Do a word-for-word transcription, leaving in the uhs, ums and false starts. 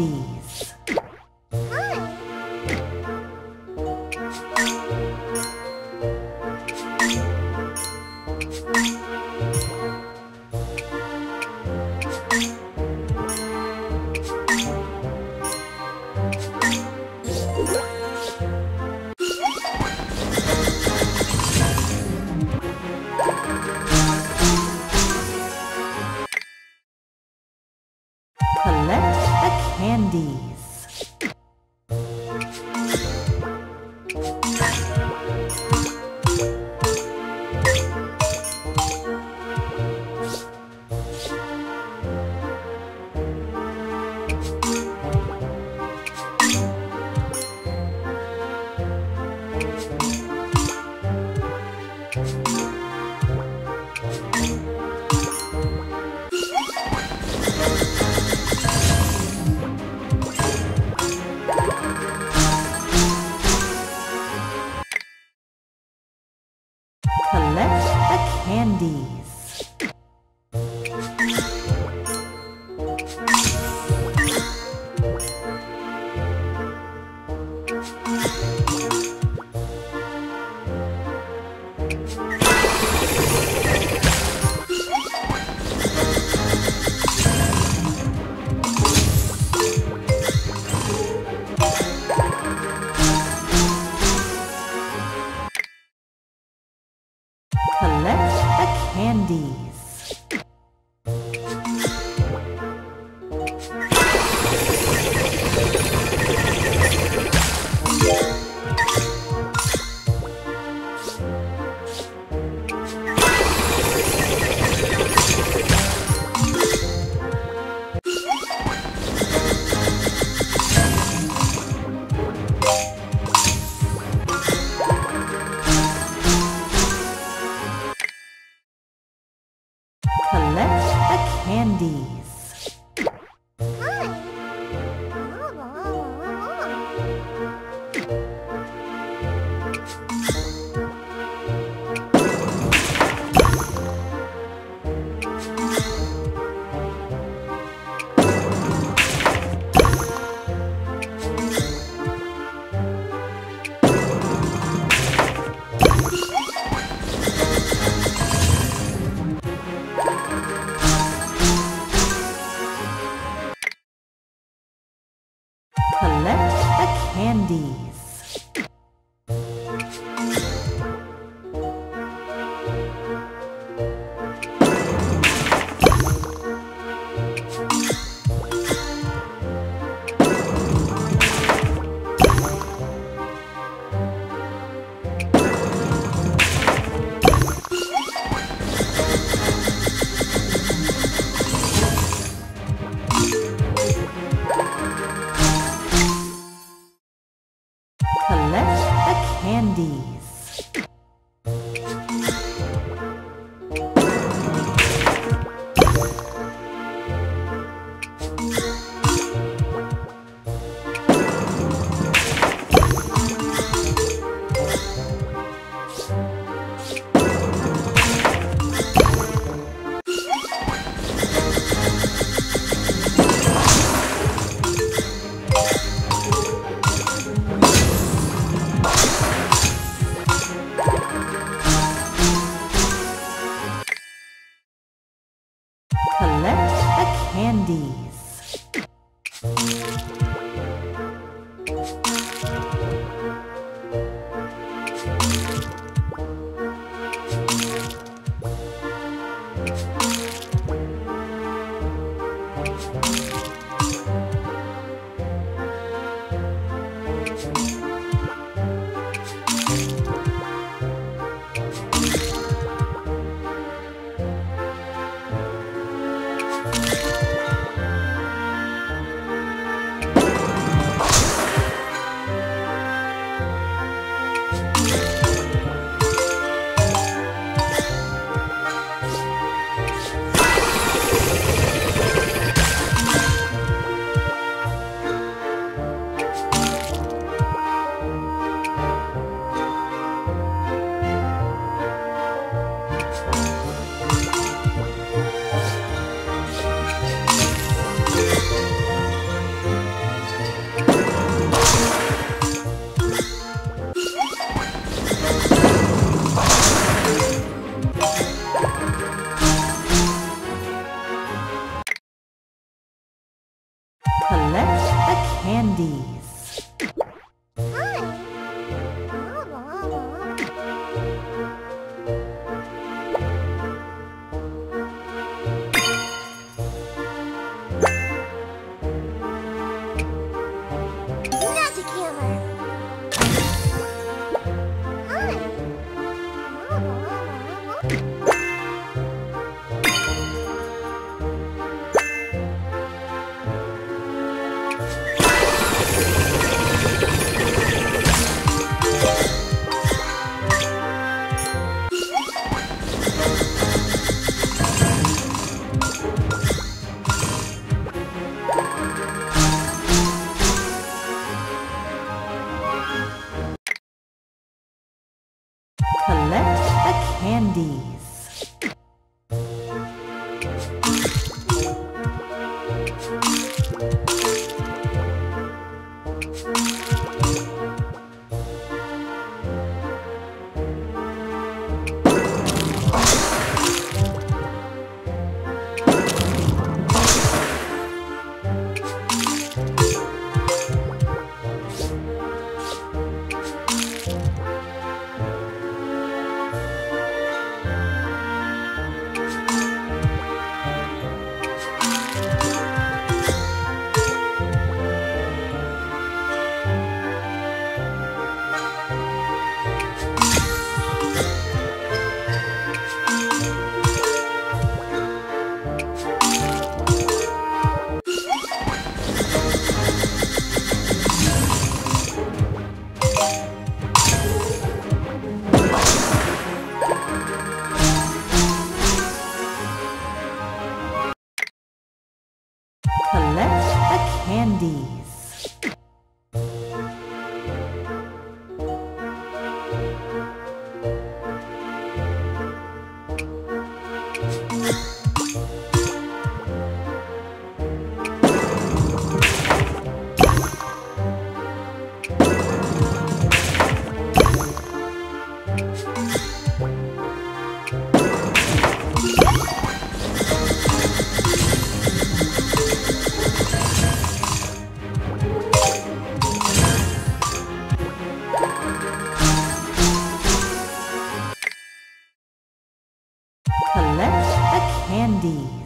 candies. Collect the candies. Collect the candies. Collect the candies. Collect the candies. Collect the candies. Collect the candies. Collect the candies. Candies. Collect the candy.